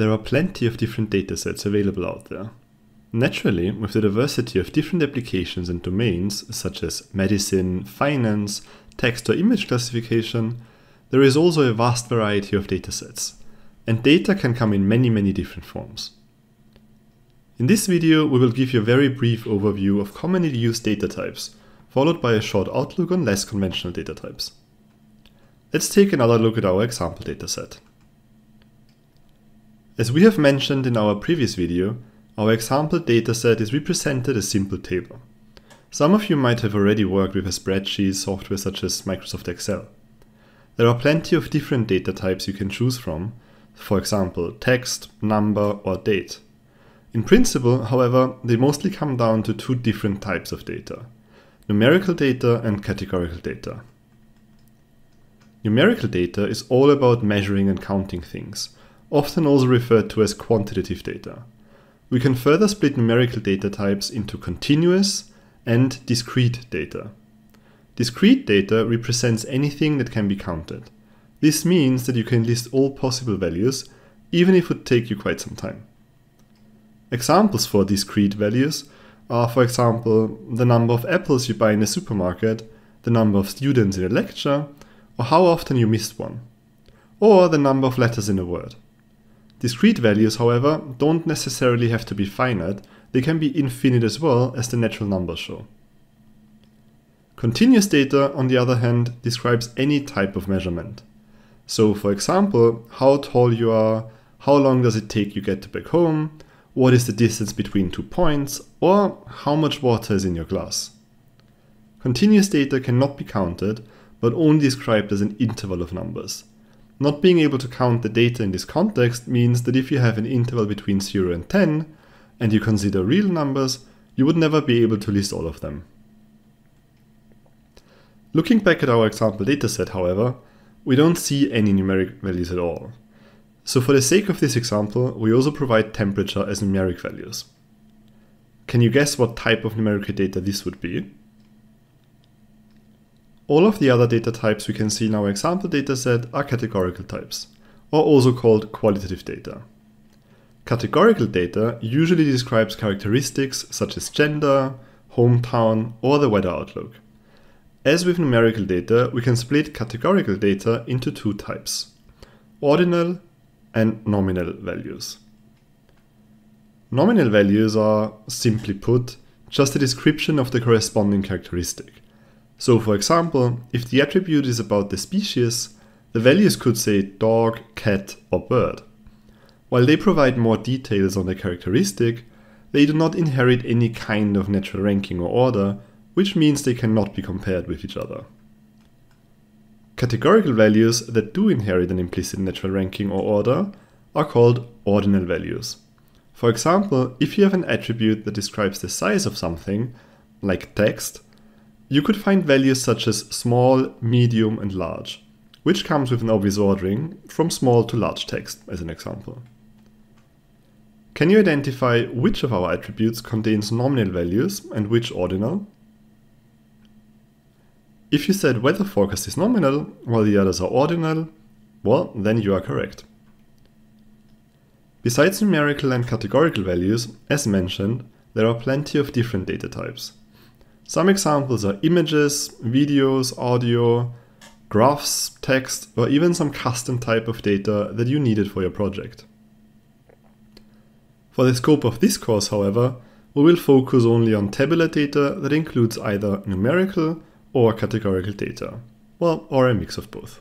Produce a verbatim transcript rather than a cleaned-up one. there are plenty of different datasets available out there. Naturally, with the diversity of different applications and domains, such as medicine, finance, text or image classification, there is also a vast variety of datasets, and data can come in many, many different forms. In this video, we will give you a very brief overview of commonly used data types, followed by a short outlook on less conventional data types. Let's take another look at our example dataset. As we have mentioned in our previous video, our example dataset is represented as a simple table. Some of you might have already worked with a spreadsheet software such as Microsoft Excel. There are plenty of different data types you can choose from, for example, text, number, or date. In principle, however, they mostly come down to two different types of data: numerical data and categorical data. Numerical data is all about measuring and counting things, often also referred to as quantitative data. We can further split numerical data types into continuous and discrete data. Discrete data represents anything that can be counted. This means that you can list all possible values, even if it would take you quite some time. Examples for discrete values are, for example, the number of apples you buy in a supermarket, the number of students in a lecture, or how often you missed one, or the number of letters in a word. Discrete values, however, don't necessarily have to be finite. They can be infinite as well, as the natural numbers show. Continuous data, on the other hand, describes any type of measurement. So, for example, how tall you are, how long does it take you to get back home, what is the distance between two points, or how much water is in your glass. Continuous data cannot be counted, but only described as an interval of numbers. Not being able to count the data in this context means that if you have an interval between zero and ten, and you consider real numbers, you would never be able to list all of them. Looking back at our example dataset, however, we don't see any numeric values at all. So for the sake of this example, we also provide temperature as numeric values. Can you guess what type of numerical data this would be? All of the other data types we can see in our example dataset are categorical types, or also called qualitative data. Categorical data usually describes characteristics such as gender, hometown, or the weather outlook. As with numerical data, we can split categorical data into two types: ordinal and nominal values. Nominal values are, simply put, just a description of the corresponding characteristic. So, for example, if the attribute is about the species, the values could say dog, cat, or bird. While they provide more details on the characteristic, they do not inherit any kind of natural ranking or order, which means they cannot be compared with each other. Categorical values that do inherit an implicit natural ranking or order are called ordinal values. For example, if you have an attribute that describes the size of something, like text, you could find values such as small, medium, and large, which comes with an obvious ordering from small to large text, as an example. Can you identify which of our attributes contains nominal values and which ordinal? If you said weather forecast is nominal, while the others are ordinal, well, then you are correct. Besides numerical and categorical values, as mentioned, there are plenty of different data types. Some examples are images, videos, audio, graphs, text, or even some custom type of data that you needed for your project. For the scope of this course, however, we will focus only on tabular data that includes either numerical or categorical data, well, or a mix of both.